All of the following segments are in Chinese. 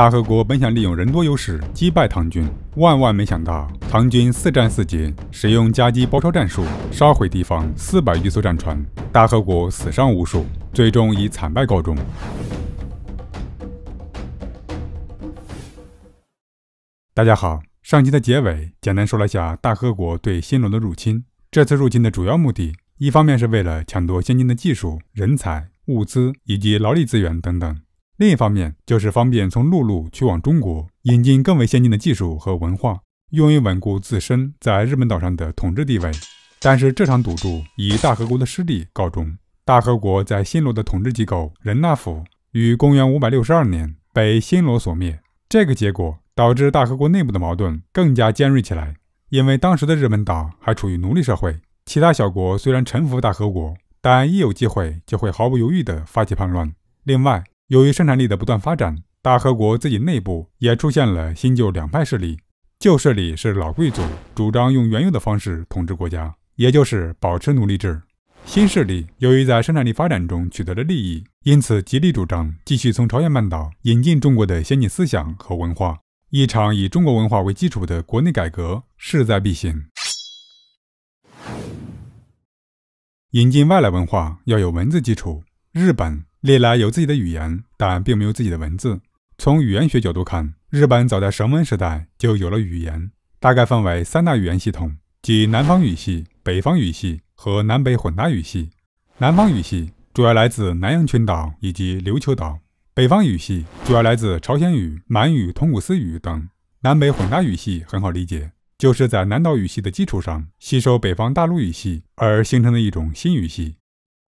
大和国本想利用人多优势击败唐军，万没想到唐军四战四捷，使用夹击包抄战术，烧毁敌方400余艘战船，大和国死伤无数，最终以惨败告终。 大家好，上集的结尾简单说了下大和国对暹罗的入侵。这次入侵的主要目的，一方面是为了抢夺先进的技术、人才、物资以及劳力资源等等；另一方面就是方便从陆路去往中国，引进更为先进的技术和文化，用于稳固自身在日本岛上的统治地位。但是这场赌注以大和国的失利告终。大和国在暹罗的统治机构仁那府于公元562年被暹罗所灭。这个结果 导致大和国内部的矛盾更加尖锐起来，因为当时的日本岛还处于奴隶社会，其他小国虽然臣服大和国，但一有机会就会毫不犹豫地发起叛乱。另外，由于生产力的不断发展，大和国自己内部也出现了新旧两派势力。旧势力是老贵族，主张用原有的方式统治国家，也就是保持奴隶制；新势力由于在生产力发展中取得了利益，因此极力主张继续从朝鲜半岛引进中国的先进思想和文化。 一场以中国文化为基础的国内改革势在必行。引进外来文化要有文字基础。日本历来有自己的语言，但并没有自己的文字。从语言学角度看，日本早在绳文时代就有了语言，大概分为3大语言系统，即南方语系、北方语系和南北混搭语系。南方语系主要来自南洋群岛以及琉球岛。 北方语系主要来自朝鲜语、满语、通古斯语等。南北混搭语系很好理解，就是在南岛语系的基础上吸收北方大陆语系而形成的一种新语系。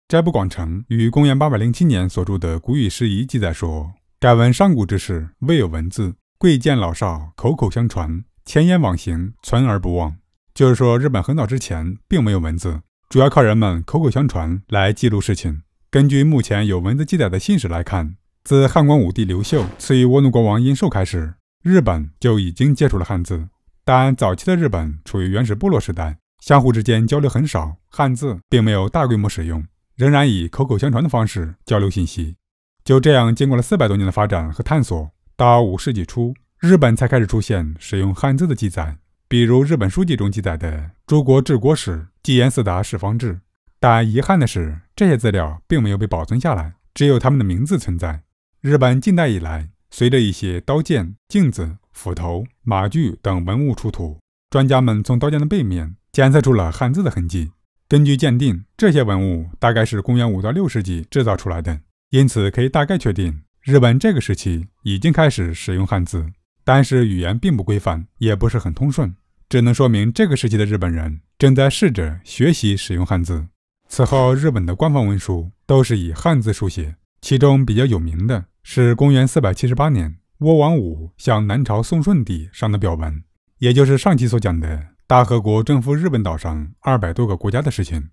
斋不广成于公元807年所著的《古语拾遗》记载说：“改闻上古之事，未有文字；贵贱老少，口口相传，前言往行，存而不忘。”就是说，日本很早之前并没有文字，主要靠人们口口相传来记录事情。根据目前有文字记载的信史来看， 自汉光武帝刘秀赐予倭奴国王殷寿开始，日本就已经接触了汉字。但早期的日本处于原始部落时代，相互之间交流很少，汉字并没有大规模使用，仍然以口口相传的方式交流信息。就这样，经过了400多年的发展和探索，到5世纪初，日本才开始出现使用汉字的记载，比如日本书籍中记载的《诸国治国史》《纪言四达事方志》。但遗憾的是，这些资料并没有被保存下来，只有他们的名字存在。 日本近代以来，随着一些刀剑、镜子、斧头、马具等文物出土，专家们从刀剑的背面检测出了汉字的痕迹。根据鉴定，这些文物大概是公元5到6世纪制造出来的，因此可以大概确定，日本这个时期已经开始使用汉字。但是语言并不规范，也不是很通顺，只能说明这个时期的日本人正在试着学习使用汉字。此后，日本的官方文书都是以汉字书写，其中比较有名的 是公元478年，倭王武向南朝宋顺帝上的表文，也就是上期所讲的大和国征服日本岛上200多个国家的事情。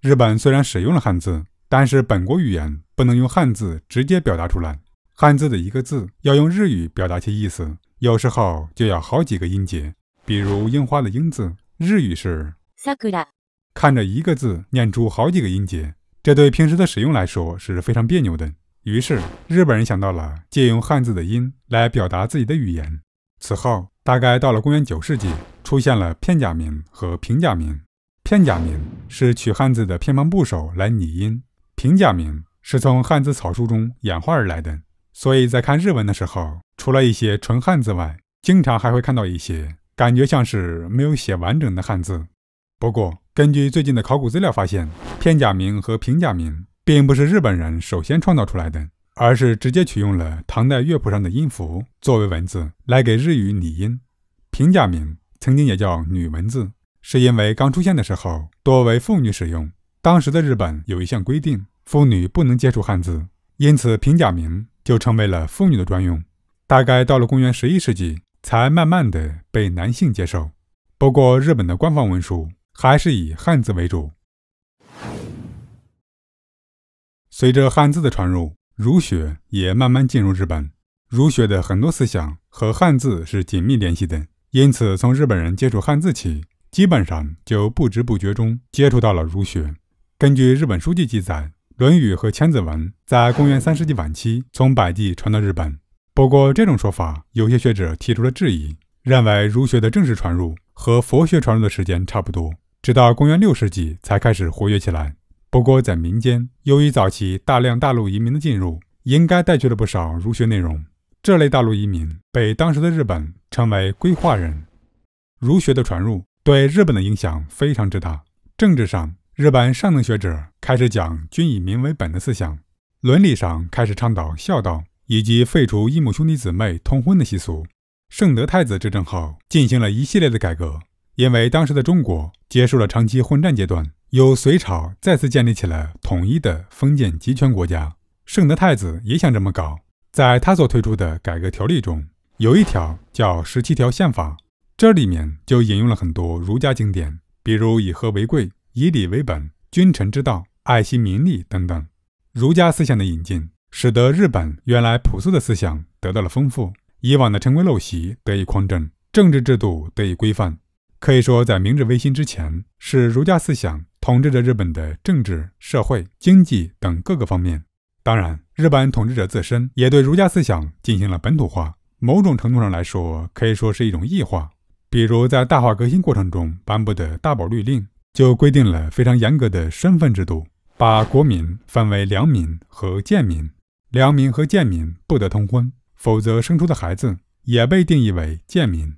日本虽然使用了汉字，但是本国语言不能用汉字直接表达出来，汉字的一个字要用日语表达其意思，有时候就要好几个音节。比如樱花的樱字，日语是“sakura”，看着一个字念出好几个音节，这对平时的使用来说是非常别扭的。 于是，日本人想到了借用汉字的音来表达自己的语言。此后，大概到了公元9世纪，出现了片假名和平假名。片假名是取汉字的偏旁部首来拟音，平假名是从汉字草书中演化而来的。所以在看日文的时候，除了一些纯汉字外，经常还会看到一些感觉像是没有写完整的汉字。不过，根据最近的考古资料发现，片假名和平假名 并不是日本人首先创造出来的，而是直接取用了唐代乐谱上的音符作为文字来给日语拟音。平假名曾经也叫女文字，是因为刚出现的时候多为妇女使用。当时的日本有一项规定，妇女不能接触汉字，因此平假名就成为了妇女的专用。大概到了公元11世纪，才慢慢的被男性接受。不过，日本的官方文书还是以汉字为主。 随着汉字的传入，儒学也慢慢进入日本。儒学的很多思想和汉字是紧密联系的，因此从日本人接触汉字起，基本上就不知不觉中接触到了儒学。根据日本书籍记载，《论语》和《千字文》在公元3世纪晚期从百济传到日本。不过，这种说法有些学者提出了质疑，认为儒学的正式传入和佛学传入的时间差不多，直到公元6世纪才开始活跃起来。不过，在民间，由于早期大量大陆移民的进入，应该带去了不少儒学内容。这类大陆移民被当时的日本称为归化人。儒学的传入对日本的影响非常之大。政治上，日本上层学者开始讲“均以民为本”的思想；伦理上开始倡导孝道，以及废除异母兄弟姊妹通婚的习俗。圣德太子执政后，进行了一系列的改革。因为当时的中国结束了长期混战阶段，由隋朝再次建立起了统一的封建集权国家。圣德太子也想这么搞，在他所推出的改革条例中，有一条叫17条宪法，这里面就引用了很多儒家经典，比如以和为贵、以礼为本、君臣之道、爱惜民力等等。儒家思想的引进，使得日本原来朴素的思想得到了丰富，以往的陈规陋习得以匡正，政治制度得以规范。可以说，在明治维新之前，是儒家思想统治着日本的政治、社会、经济等各个方面。当然，日本统治者自身也对儒家思想进行了本土化，某种程度上来说，可以说是一种异化。比如在大化革新过程中颁布的大宝律令，就规定了非常严格的身份制度，把国民分为良民和贱民。良民和贱民不得通婚，否则生出的孩子也被定义为贱民。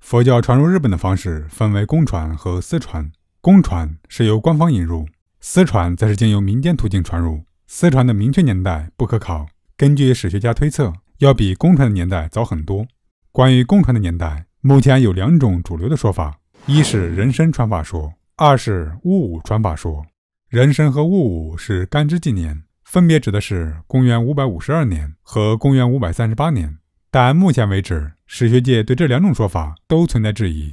佛教传入日本的方式分为公传和私传，公传是由官方引入，私传则是经由民间途径传入。私传的明确年代不可考，根据史学家推测，要比公传的年代早很多。关于公传的年代，目前有2种主流的说法，一是人参传法说，二是戊午传法说。人参和戊午是干支纪年，分别指的是公元552年和公元538年。但目前为止，史学界对这2种说法都存在质疑。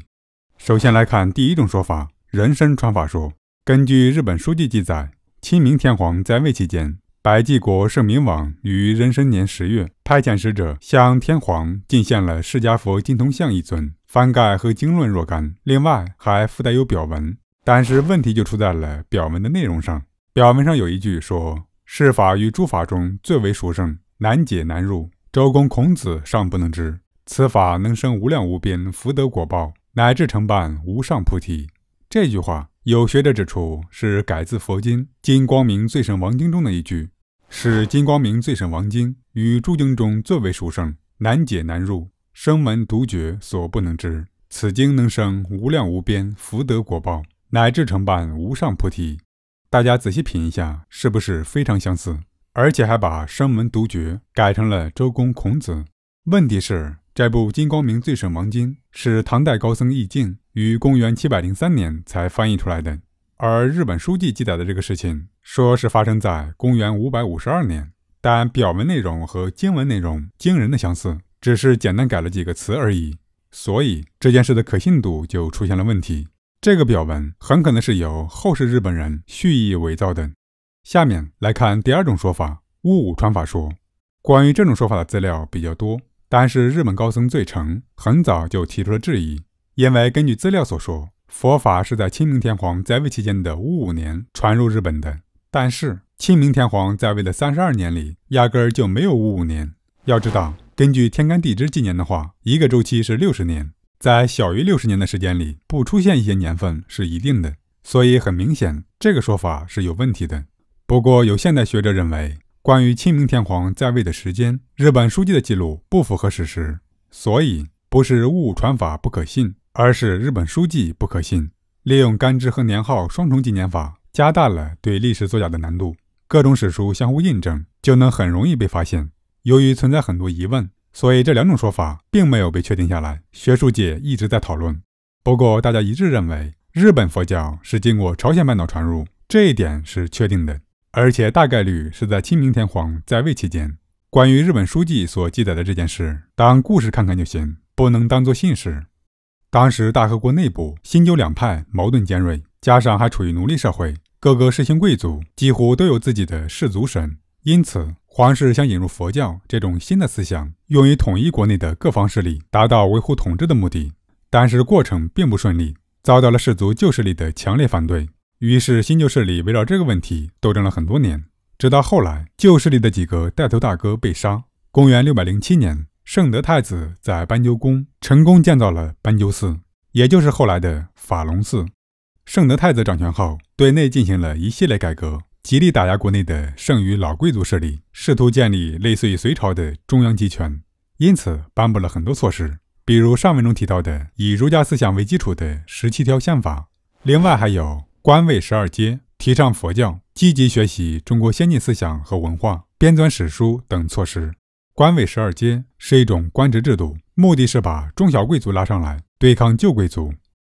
首先来看第一种说法，人参传法说。根据日本书记记载，清明天皇在位期间，白济国圣明王于壬申年10月派遣使者向天皇进献了释迦佛金铜像一尊、翻盖和经论若干，另外还附带有表文。但是问题就出在了表文的内容上。表文上有一句说，释法于诸法中最为殊胜，难解难入，周公孔子尚不能知，此法能生无量无边福德果报，乃至成办无上菩提。这句话有学者指出是改自佛经《金光明最胜王经》中的一句，是《金光明最胜王经》与诸经中最为殊胜，难解难入，声闻独觉所不能知，此经能生无量无边福德果报，乃至成办无上菩提。大家仔细品一下，是不是非常相似？而且还把声闻独觉改成了周公孔子。问题是，这部《金光明最胜王经》是唐代高僧义净于公元703年才翻译出来的，而日本书记记载的这个事情，说是发生在公元552年，但表文内容和经文内容惊人的相似，只是简单改了几个词而已，所以这件事的可信度就出现了问题。这个表文很可能是由后世日本人蓄意伪造的。下面来看第2种说法，戊午传法说。关于这种说法的资料比较多，但是日本高僧最澄很早就提出了质疑。因为根据资料所说，佛法是在清明天皇在位期间的55年传入日本的，但是清明天皇在位的32年里，压根儿就没有55年。要知道，根据天干地支纪年的话，一个周期是60年，在小于60年的时间里，不出现一些年份是一定的，所以很明显，这个说法是有问题的。不过，有现代学者认为，关于清明天皇在位的时间，日本书记的记录不符合史实，所以不是戊午传法不可信，而是日本书记不可信。利用干支和年号双重纪年法，加大了对历史作假的难度，各种史书相互印证，就能很容易被发现。由于存在很多疑问，所以这2种说法并没有被确定下来，学术界一直在讨论。不过大家一致认为，日本佛教是经过朝鲜半岛传入，这一点是确定的，而且大概率是在清明天皇在位期间。关于日本书记所记载的这件事，当故事看看就行，不能当作信史。当时大和国内部新旧两派矛盾尖锐，加上还处于奴隶社会，各个世袭贵族几乎都有自己的氏族神，因此皇室想引入佛教这种新的思想，用于统一国内的各方势力，达到维护统治的目的。但是过程并不顺利，遭到了氏族旧势力的强烈反对，于是新旧势力围绕这个问题斗争了很多年。直到后来，旧势力的几个带头大哥被杀。公元607年，圣德太子在斑鸠宫成功建造了斑鸠寺，也就是后来的法隆寺。圣德太子掌权后，对内进行了一系列改革，极力打压国内的剩余老贵族势力，试图建立类似于隋朝的中央集权，因此颁布了很多措施，比如上文中提到的以儒家思想为基础的17条宪法，另外还有官位12阶，提倡佛教，积极学习中国先进思想和文化，编纂史书等措施。官位12阶是一种官职制度，目的是把中小贵族拉上来对抗旧贵族。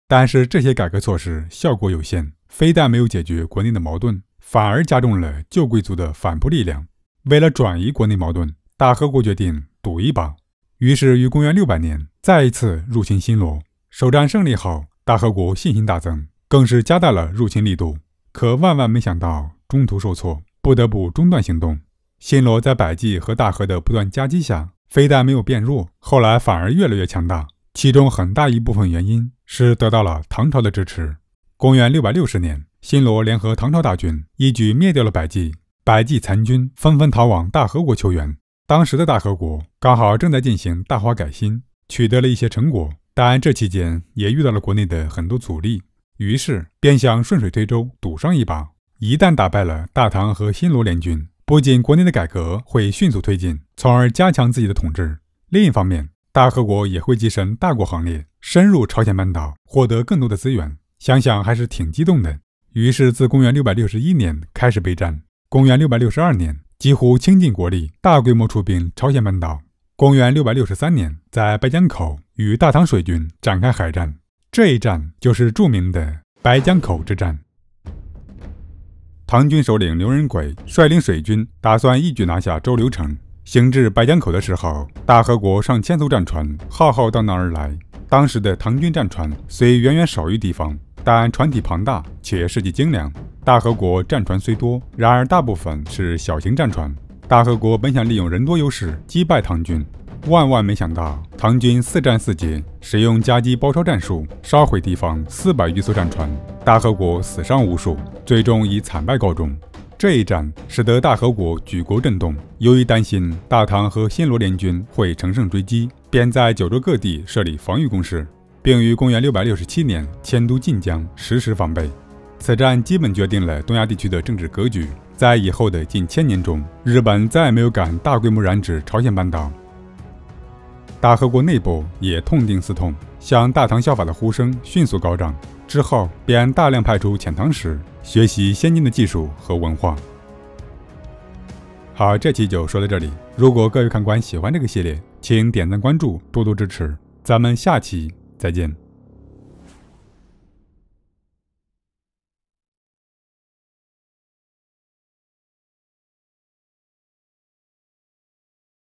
但是这些改革措施效果有限，非但没有解决国内的矛盾，反而加重了旧贵族的反扑力量。为了转移国内矛盾，大和国决定赌一把，于是于公元600年再一次入侵新罗。首战胜利后，大和国信心大增，更是加大了入侵力度。可万万没想到中途受挫，不得不中断行动。新罗在百济和大和的不断夹击下，非但没有变弱，后来反而越来越强大。其中很大一部分原因是得到了唐朝的支持。公元660年，新罗联合唐朝大军，一举灭掉了百济。百济残军纷纷逃往大和国求援。当时的大和国刚好正在进行大化改新，取得了一些成果，但这期间也遇到了国内的很多阻力，于是便想顺水推舟，赌上一把。一旦打败了大唐和新罗联军，不仅国内的改革会迅速推进，从而加强自己的统治，另一方面，大和国也会跻身大国行列，深入朝鲜半岛，获得更多的资源。想想还是挺激动的。于是自公元661年开始备战，公元662年几乎倾尽国力，大规模出兵朝鲜半岛。公元663年在白江口与大唐水军展开海战，这一战就是著名的白江口之战。唐军首领刘仁轨率领水军打算一举拿下周留城。行至白江口的时候，大和国上千艘战船浩浩荡荡而来。当时的唐军战船虽远远少于敌方，但船体庞大且设计精良。大和国战船虽多，然而大部分是小型战船。大和国本想利用人多优势击败唐军，万万没想到唐军4战4捷，使用夹击包抄战术，烧毁敌方400余艘战船，大和国死伤无数，最终以惨败告终。这一战使得大和国举国震动，由于担心大唐和新罗联军会乘胜追击，便在九州各地设立防御工事，并于公元667年迁都晋江，实施防备。此战基本决定了东亚地区的政治格局，在以后的近1000年中，日本再也没有敢大规模染指朝鲜半岛。大和国内部也痛定思痛，向大唐效法的呼声迅速高涨，之后便大量派出遣唐使，学习先进的技术和文化。好，这期就说到这里。如果各位看官喜欢这个系列，请点赞关注，多多支持。咱们下期再见。